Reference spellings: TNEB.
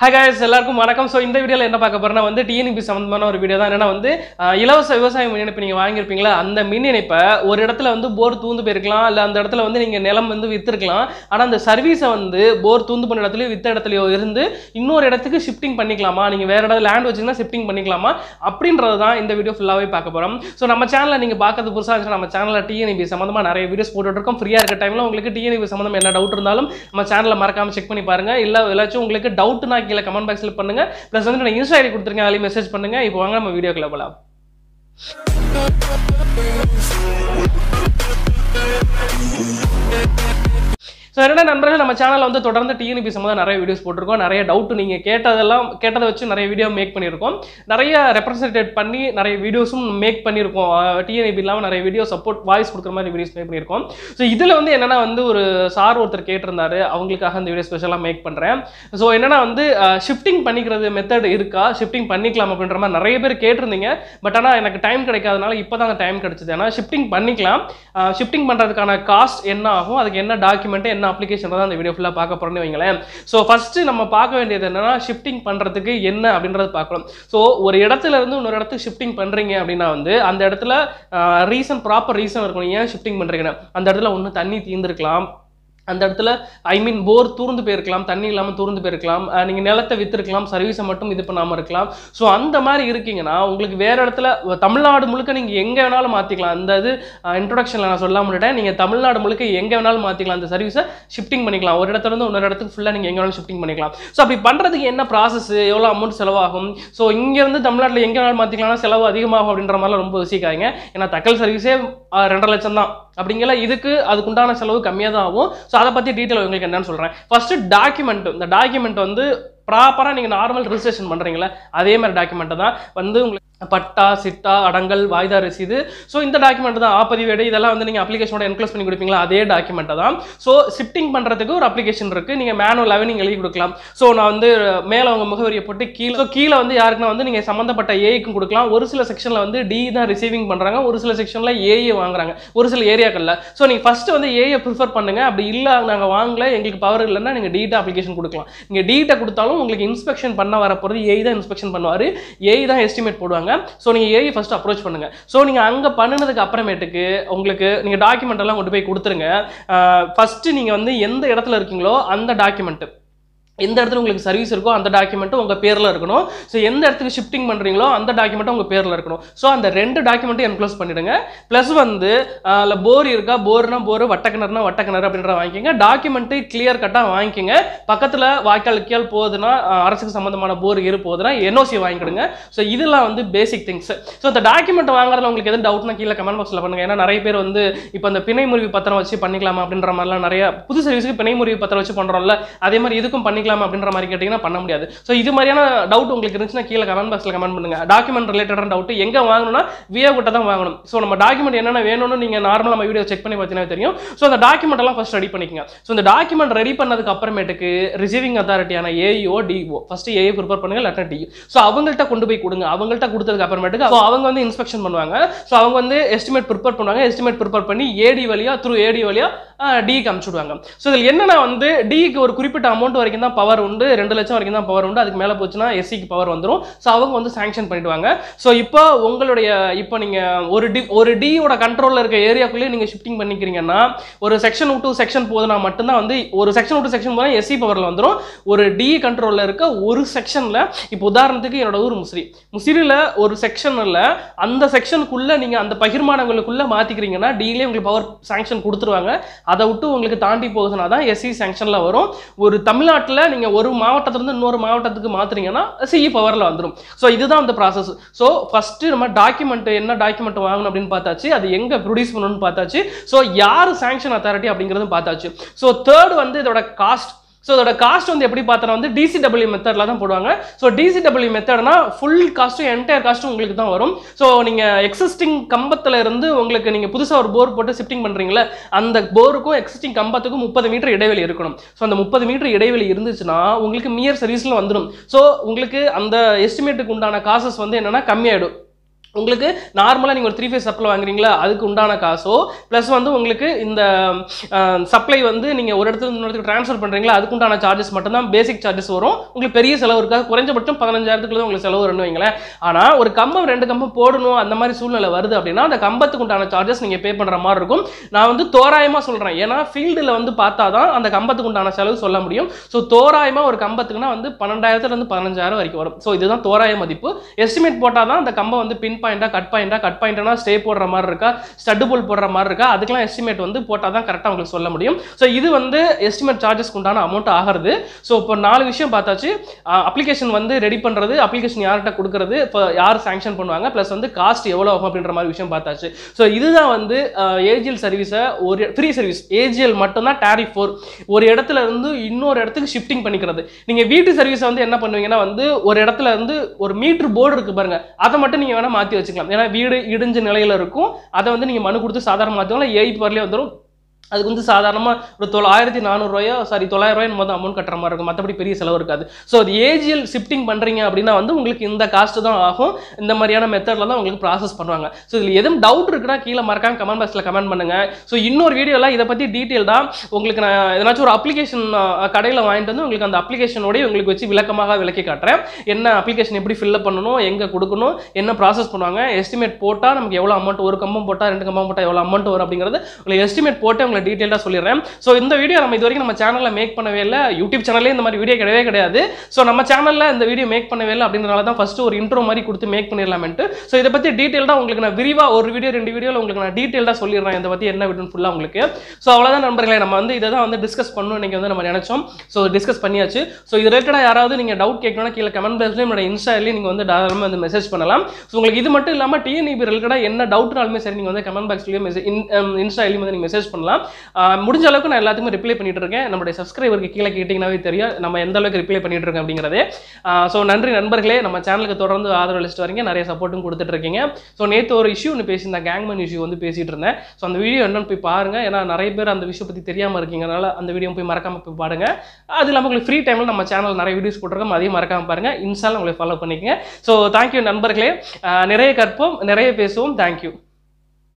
Hi guys, welcome. So in this video, I will show you the TNEB சம்பந்தமான ஒரு video தான். என்னன்னா வந்து இலவச விவசாயம் மீன் நீங்க வாங்கிருப்பீங்களா? அந்த மீன் இப்ப ஒரு இடத்துல வந்து போர் தூந்து போயிருக்கலாம், இல்ல அந்த இடத்துல வந்து நீங்க நிலம் வந்து வித்துறலாம். ஆனா அந்த சர்வீஸை வந்து போர் தூந்து பண்ண இடத்துலயோ வித்த இடத்துலயோ இருந்து இன்னொரு இடத்துக்கு ஷிஃப்டிங் பண்ணிக்கலாமா? நீங்க வேற இடத்துல லேண்ட் வச்சிருந்தா ஷிஃப்டிங் பண்ணிக்கலாமா? அப்படின்றது தான் இந்த வீடியோ ஃபுல்லாவே பார்க்க போறோம். சோ நம்ம சேனலை நீங்க பார்க்கிறது புதுசா இருந்துச்சு நம்ம சேனல்ல TNEB சம்பந்தமா நிறைய வீடியோஸ் போட்டுட்டு இருக்கோம். ஃப்ரீயா இருக்க டைம்ல உங்களுக்கு TNEB சம்பந்தமா என்ன டவுட் இருந்தாலும் நம்ம சேனலை மறக்காம செக் பண்ணி பாருங்க. இல்ல எல்லாச்சும் உங்களுக்கு டவுட்னா கீழ கமெண்ட் பாக்ஸ்ல பண்ணுங்க. ப்ளஸ் வந்து நான் இன்ஸ்டா ஐடி கொடுத்திருக்கேன், அதுல மெசேஜ் பண்ணுங்க. இப்போ வாங்க நம்ம வீடியோக்குள்ள போலாம். So, if you have a channel, you can make TNEB videos. So, this is a SAR or cater. So, this is shifting method. Shifting cater, but time. Shifting cost document. Application the video so first நம்ம பார்க்க வேண்டியது என்னன்னா shifting பண்றதுக்கு என்ன அப்படிங்கறது பார்க்கலாம். So ஒரு இடத்துல இருந்து இன்னொரு இடத்துக்கு ஷிஃப்டிங் பண்றீங்க அப்படினா வந்து அந்த இடத்துல ரீசன் ப்ராப்பர் ரீசன் இருக்கும் ஏன் ஷிஃப்டிங் பண்றீங்கனா. அந்த இடத்துல ஒண்ணு தண்ணி தீந்திருக்கலாம், அந்த இடத்துல போர் தூர்ந்து போயிருக்கலாம், தண்ணி இல்லாம தூர்ந்து போயிருக்கலாம், நீங்க நிலத்தை வித்துறலாம், சர்வீஸை மட்டும் இது பண்ணாம இருக்கலாம். சோ அந்த மாதிரி இருக்கீங்கனா உங்களுக்கு வேற இடத்துல தமிழ்நாடு முழுக்க நீங்க எங்க வேணாலும் மாத்திக்கலாம். அந்த இது இன்ட்ரோடக்ஷன்ல நான் சொல்ல முடியல, நீங்க தமிழ்நாடு முழுக்க எங்க வேணாலும் மாத்திக்கலாம், அந்த சர்வீஸை ஷிஃப்டிங் பண்ணிக்கலாம். ஒரு இடத்துல இருந்து இன்னொரு இடத்துக்கு ஃபுல்லா நீங்க எங்க வேணாலும் ஷிஃப்டிங் பண்ணிக்கலாம். சோ அப்படி பண்றதுக்கு என்ன process, எவ்வளவு அமௌண்ட் செலவாகும்? சோ இங்க இருந்து தமிழ்நாட்டுல எங்க வேணாலும் மாத்திக்கலாம்னா செலவு அதிகமாகும் அப்படின்ற மாதிரி ரொம்ப யோசிக்காதீங்க. ஏன்னா தக்கல் சர்வீஸே 2.5 லட்சம் தான். அப்படிங்கல இதுக்கு அதுக்குண்டான செலவு கம்மியா தான் ஆகும். சோ அத பத்தி டீடைல் உங்களுக்கு என்னன்னு சொல்றேன். First document. இந்த டாக்குமெண்ட் வந்து ப்ராப்பரா நீங்க நார்மல் ரெஜிஸ்ட்ரேஷன் பண்றீங்களா அதே மாதிரி டாக்குமெண்ட் தான் வந்து உங்களுக்கு பட்டா சிட்டா அடங்கல் வாய்தா ரசீது. சோ இந்த டாக்குமெண்ட் தான் ஆபதிவேடு இதெல்லாம் வந்து நீங்க அப்ளிகேஷனோட என்க்ளோஸ் பண்ணி கொடுப்பீங்களா அதே டாக்குமெண்ட் தான். சோ ஷிஃப்டிங் பண்றதுக்கு ஒரு அப்ளிகேஷன் இருக்கு, நீங்க மேனுவலாவே நீங்க எழுதி கொடுக்கலாம். சோ நான் வந்து மேல அவங்க முகவரியை போட்டு கீழ வந்து யாருக்குன்னா வந்து நீங்க சம்பந்தப்பட்ட ஏஐக்கும் கொடுக்கலாம். ஒரு சில செக்ஷன்ல வந்து டி தான் ரிசீவிங் பண்றாங்க, ஒரு சில செக்ஷன்ல ஏஐ வாங்குறாங்க ஒரு சில ஏரியாக்கள்ல. சோ நீங்க ஃபர்ஸ்ட் வந்து ஏஐ ப்ரிஃபர் பண்ணுங்க. அப்படி இல்ல நாங்க வாங்கல எங்களுக்கு பவர் இல்லைன்னா நீங்க டி தான் அப்ளிகேஷன் கொடுக்கலாம். நீங்க டி தான் கொடுத்தாலும் உங்களுக்கு இன்ஸ்பெக்ஷன் பண்ண வரப்போறது ஏஐ தான் இன்ஸ்பெக்ஷன் பண்ணுவாரு, ஏஐ தான் எஸ்டிமேட் போடுவாங்க. சோ நீங்க ஏஐ ஃபர்ஸ்ட் அப்ரோச் பண்ணுங்க. சோ நீங்க அங்க பண்ணனதுக்கு அப்புறமேட்டுக்கு உங்களுக்கு நீங்க டாக்குமெண்ட் எல்லாம் கொண்டு போய் கொடுத்துருங்க. ஃபர்ஸ்ட் நீங்க வந்து எந்த இடத்துல இருக்கீங்களோ அந்த டாக்குமெண்ட், எந்த இடத்துல உங்களுக்கு சர்வீஸ் இருக்கோ அந்த டாக்குமெண்ட் உங்க பேர்ல இருக்கணும். சோ எந்த இடத்துக்கு ஷிஃப்டிங் பண்றீங்களோ அந்த டாக்குமெண்ட் உங்க பேர்ல இருக்கணும். சோ அந்த ரெண்டு டாக்குமெண்ட் என்க்ளோஸ் பண்ணிடுங்க. பிளஸ் வந்து போர் இருக்கா, போர்னா போர், வட்டக்கிணறுனா வட்டக்கிணறு அப்படின்றத வாங்கிக்கங்க. டாக்குமெண்ட் கிளியர் கட்டா வாங்கிக்கங்க. பக்கத்துல வாய்க்கால் கீழ் போகுதுன்னா அரசுக்கு சம்பந்தமான போர் இரு போகுதுன்னா என்ஓசி வாங்கிடுங்க. சோ இதெல்லாம் வந்து பேசிக் திங்ஸ். சோ இந்த டாக்குமெண்ட் வாங்குறதுல உங்களுக்கு எதுவும் டவுட்னா கீழே கமெண்ட் பாக்ஸ்ல பண்ணுங்க. ஏன்னா நிறைய பேர் வந்து இப்போ அந்த பிணை முறிவு பத்திரம் வச்சு பண்ணிக்கலாமா அப்படின்ற மாதிரிலாம் நிறைய புது சர்வீஸுக்கு பிணை முறிவு பத்திரம் வச்சு பண்றோம்ல அதே மாதிரி இதுக்கும் பண்ணிக்கலாம் அப்படின்ற மாதிரி கேட்டீங்கன்னா பண்ண முடியாது. சோ இது மாதிரியான டவுட் உங்களுக்கு இருந்துச்சுன்னா கீழ கமெண்ட் பாக்ஸ்ல கமெண்ட் பண்ணுங்க. டாக்குமெண்ட் ரிலேட்டடான டவுட் எங்க வாங்கணும்னா விஏ கிட்ட தான் வாங்கணும். சோ நம்ம டாக்குமெண்ட் என்னென்ன வேணும்னு நீங்க நார்மலா நம்ம வீடியோ செக் பண்ணி பார்த்தீங்கன்னா தெரியும். சோ அந்த டாக்குமெண்ட் எல்லாம் ஃபர்ஸ்ட் ரெடி பண்ணிக்கங்க. சோ இந்த டாக்குமெண்ட் ரெடி பண்ணதுக்கு அப்புறமேட்டுக்கு ரிசீவிங் அத்தாரிட்டியான AEO DO first AE prepare பண்ணுங்க லெட்டர் டி. சோ அவங்கள்ட்ட கொண்டு போய் கொடுங்க. அவங்கள்ட்ட கொடுத்ததுக்கு அப்புறமேட்டுக்கு அவங்க வந்து இன்ஸ்பெக்ஷன் பண்ணுவாங்க. சோ அவங்க வந்து எஸ்டிமேட் ப்ரிப்பேர் பண்ணுவாங்க. எஸ்டிமேட் ப்ரிப்பேர் பண்ணி ஏடி வழியா டி காமிச்சுடுவாங்க. சோ இதுல என்னன்னா வந்து டிக்கு ஒரு குறிப்பிட்ட அமௌண்ட் வரைக்கும் தான் பவர் உண்டு, 2 லட்சம் வரைக்கும் தான் பவர் உண்டு. அதுக்கு மேல போச்சுன்னா எஸ்சிக்கு பவர் வந்துடும். சோ அவங்க வந்து சாங்ஷன் பண்ணிடுவாங்க. சோ இப்போ உங்களுடைய இப்போ நீங்க ஒரு டியோட கண்ட்ரோல்ல இருக்க ஏரியாக்குள்ளே நீங்க ஷிஃப்டிங் பண்ணிக்கிறீங்கன்னா ஒரு செக்ஷன் விட்டு செக்ஷன் போதுனா மட்டும்தான் வந்து ஒரு செக்ஷன் விட்டு செக்ஷன் போனா எஸ்சி பவர்ல வந்துடும். ஒரு டி கண்ட்ரோல்ல இருக்க ஒரு செக்ஷன்ல இப்போ உதாரணத்துக்கு என்னோட ஊர் முசிறியில ஒரு செக்ஷன்ல அந்த செக்ஷனுக்குள்ள நீங்க அந்த பகிர்மானங்களுக்குள்ள மாத்திக்கிறீங்கன்னா டிலே உங்களுக்கு பவர் சாங்ஷன் கொடுத்துருவாங்க. அதை விட்டு உங்களுக்கு தாண்டி போகுதுன்னா தான் எஸ்சி சாங்ஷன்ல வரும். ஒரு தமிழ்நாட்டில் நீங்கள் ஒரு மாவட்டத்திலிருந்து இன்னொரு மாவட்டத்துக்கு மாத்திரீங்கன்னா சிஇ பவரில் வந்துடும். ஸோ இதுதான் அந்த ப்ராசஸ். ஸோ ஃபஸ்ட்டு நம்ம டாக்குமெண்ட் என்ன டாக்குமெண்ட் வாங்கணும் அப்படின்னு பார்த்தாச்சு, அது எங்கே ப்ரொடியூஸ் பண்ணணும்னு பார்த்தாச்சு, ஸோ யார் சாங்ஷன் அத்தாரிட்டி அப்படிங்கிறதும் பார்த்தாச்சு. ஸோ தேர்ட் வந்து இதோட காஸ்ட். சோ அதோட காஸ்ட் வந்து எப்படி பார்த்தா வந்து டிசிடபிள்யூ மெத்தட்ல தான் போடுவாங்க. சோ டிசிடபிள்யூ மெத்தட்னா ஃபுல் காஸ்ட்டும் என்டையர் காஸ்ட்டும் உங்களுக்கு தான் வரும். சோ நீங்க எக்ஸிஸ்டிங் கம்பத்துல இருந்து உங்களுக்கு நீங்க புதுசா ஒரு போர் போட்டு ஷிஃப்டிங் பண்றீங்களா அந்த போருக்கும் எக்ஸிஸ்டிங் கம்பத்துக்கும் 30 மீட்டர் இடைவெளி இருக்கணும். சோ அந்த 30 மீட்டர் இடைவெளி இருந்துச்சுன்னா உங்களுக்கு மியர் சர்வீஸ்ல வந்துடும். சோ உங்களுக்கு அந்த எஸ்டிமேட்டுக்கு உண்டான காசஸ் வந்து என்னன்னா கம்மியாயிடும். உங்களுக்கு நார்மலா நீங்க ஒரு 3 phase supply வாங்குறீங்களா அதுக்கு உண்டான காசோ பிளஸ் வந்து உங்களுக்கு இந்த supply வந்து நீங்க ஒரு இடத்துல இருந்து இன்னொரு இடத்துக்கு transfer பண்றீங்களா அதுக்கு உண்டான charges மட்டும் தான் basic charges வரும் உங்களுக்கு பெரிய செலவு இருக்காது குறைஞ்சபட்சம் 15000 க்குள்ள உங்களுக்கு செலவு வரணும் வைங்களே ஆனா ஒரு கம்பம் ரெண்டு கம்பம் போடணும் அந்த மாதிரி சூழ்நிலை வருது அப்படினா அந்த கம்பத்துக்கு உண்டான charges நீங்க பே பண்ற மாதிரி இருக்கும் நான் வந்து தோராயமா சொல்றேன் ஏனா ஃபீல்ட்ல வந்து பார்த்தாதான் அந்த கம்பத்துக்கு உண்டான செலவு சொல்ல முடியும் சோ தோராயமா ஒரு கம்பத்துக்குனா வந்து 12000 ல இருந்து 15000 வரைக்கும் வரும் சோ இதுதான் தோராய மதிப்பு எஸ்டிமேட் போட்டாதான் அந்த கம்ப வந்து பின் கட் பாயிண்டா ஸ்டே போடுற மாதிரி இருக்கா ஸ்டட் போல் போடுற மாதிரி இருக்கா அதுக்கெல்லாம் எஸ்டிமேட் வந்து போட்டா தான் கரெக்ட்டா உங்களுக்கு சொல்ல முடியும் சோ இது வந்து எஸ்டிமேட் சார்जेस குண்டான அமௌண்ட் ஆகிறது சோ இப்போ நாலு விஷயம் பார்த்தாச்சு அப்ளிகேஷன் வந்து ரெடி பண்றது அப்ளிகேஷன் யார்ட்ட கொடுக்கிறது யார் சாங்க்ஷன் பண்ணுவாங்க பிளஸ் வந்து காஸ்ட் எவ்வளவு ஆகும் அப்படிங்கற மாதிரி விஷயம் பார்த்தாச்சு சோ இதுதான் வந்து ஏஜிஎல் சர்வீஸ் ஒரு ஃப்ரீ சர்வீஸ் ஏஜிஎல் மட்டும் தான் டாரிஃப் 4 ஒரு இடத்துல இருந்து இன்னொரு இடத்துக்கு ஷிஃப்டிங் பண்ணிக்கிறது நீங்க வீட்டு சர்வீஸ் வந்து என்ன பண்ணுவீங்கன்னா வந்து ஒரு இடத்துல இருந்து ஒரு மீட்டர் போர்டு இருக்கு பாருங்க அத மட்டும் நீங்க வேணா மாத்தி வச்சுக்கலாம் ஏனா வீடு இடிஞ்ச நிலையில இருக்கும் அத வந்து நீங்க மனு கொடுத்து சாதாரண மாத்துவங்கள 8 பர்லயே வந்துரும் அது வந்து சாதாரணமா ஒரு 1400 ரூபாயோ சாரி 900 ரூபாய் நம்ம அமௌண்ட் கட்டற மாதிரி இருக்கும் மத்தபடி பெரிய செலவு இருக்காது சோ அது ஏஜிஎல் ஷிஃப்டிங் பண்றீங்க அப்படினா வந்து உங்களுக்கு இந்த காஸ்ட் தான் ஆகும் இந்த மாதிரியான மெத்தட்ல தான் உங்களுக்கு process பண்ணுவாங்க சோ இதுல ஏதும் டவுட் இருக்குனா கீழ மறக்காம கமெண்ட் பாக்ஸ்ல கமெண்ட் பண்ணுங்க சோ இன்னொரு வீடியோல இத பத்தி டீடைலா உங்களுக்கு நான் எதனாச்சும் ஒரு அப்ளிகேஷன் கடையில வாங்கிட்டு வந்து உங்களுக்கு அந்த அப்ளிகேஷனோட உங்களுக்கு வெச்சி விளக்கமாக விளக்கி காட்றேன் என்ன அப்ளிகேஷன் எப்படி fill up பண்ணனும் எங்க கொடுக்கணும் என்ன process பண்ணுவாங்க எஸ்டிமேட் போட்டா நமக்கு எவ்வளவு அமௌண்ட் ஒரு கம்பம் போட்டா ரெண்டு கம்பம் போட்டா எவ்வளவு அமௌண்ட் வரும் அப்படிங்கறது உங்களுக்கு எஸ்டிமேட் போட்டு Detailed சொல்லிறேன் சோ இந்த வீடியோ நம்ம இதுவரைக்கும் நம்ம சேனல்ல மேக் பண்ணவே இல்ல YouTube சேனல்ல இந்த மாதிரி வீடியோ கிடையவே கிடையாது சோ நம்ம சேனல்ல இந்த வீடியோ மேக் பண்ணவே இல்ல அப்படினால தான் ஃபர்ஸ்ட் ஒரு இன்ட்ரோ மாதிரி கொடுத்து மேக் பண்ணிரலாம்னு சோ இத பத்தி டீடைலா உங்களுக்கு நான் விரிவா ஒரு வீடியோ ரெண்டு வீடியோல உங்களுக்கு நான் டீடைலா சொல்லிறேன் இத பத்தி என்ன வீடியோன்னு ஃபுல்லா உங்களுக்கு சோ அவ்வளவுதான் நண்பர்களே நம்ம வந்து இத தான் வந்து டிஸ்கஸ் பண்ணனும் நீங்க வந்து நம்ம நினைச்சோம் சோ டிஸ்கஸ் பண்ணியாச்சு சோ இது ரிலேட்டடா யாராவது நீங்க டவுட் கேக்கணும்னா கீழ கமெண்ட் பாக்ஸ்ல என்னோட இன்ஸ்டால நீங்க வந்து தாராளமா வந்து மெசேஜ் பண்ணலாம் சோ உங்களுக்கு இது மட்டும் இல்லாம TNEB ரிலேட்டடா என்ன டவுட்னாலுமே சரி நீங்க வந்து கமெண்ட் பாக்ஸ்லயே மெசேஜ் இன்ஸ்டால வந்து நீங்க மெசேஜ் பண்ணலாம் முடிஞ்ச அளவுக்கு நான் எல்லாத்துக்கும் ரிப்ளை பண்ணிட்டு இருக்கேன் நம்மளுடைய சப்ஸ்கிரைபருக்கு கீழ கேட்டிங்கனாவே தெரியும் நம்ம எந்த அளவுக்கு ரிப்ளை பண்ணிட்டு இருக்கோம் அப்படிங்கறதே சோ நன்றி நண்பர்களே நம்ம சேனலுக்கு தொடர்ந்து ஆதரவு அளிச்சிட்டு வரீங்க நிறைய சப்போர்ட்டும் கொடுத்துட்டு இருக்கீங்க சோ நேத்து ஒரு இஷ்யூ ஒன்னு பேசினா கேங்மேன் இஷ்யூ வந்து பேசிட்டு இருந்தேன் சோ அந்த வீடியோ என்னன்னு போய் பாருங்க ஏனா நிறைய பேர் அந்த விஷயம் பத்தி தெரியாம இருக்கீங்கனால அந்த வீடியோ போய் மறக்காம போய் பாருங்க அது இல்லாம உங்களுக்கு ஃப்ரீ டைம்ல நம்ம சேனல் நிறைய வீடியோஸ் போட்டுறோம் அதையும் மறக்காம பாருங்க இன்ஸ்டால உங்களை ஃபாலோ பண்ணிக்கங்க சோ थैंक यू நண்பர்களே நிறைய கற்போம் நிறைய பேசுவோம் थैंक यू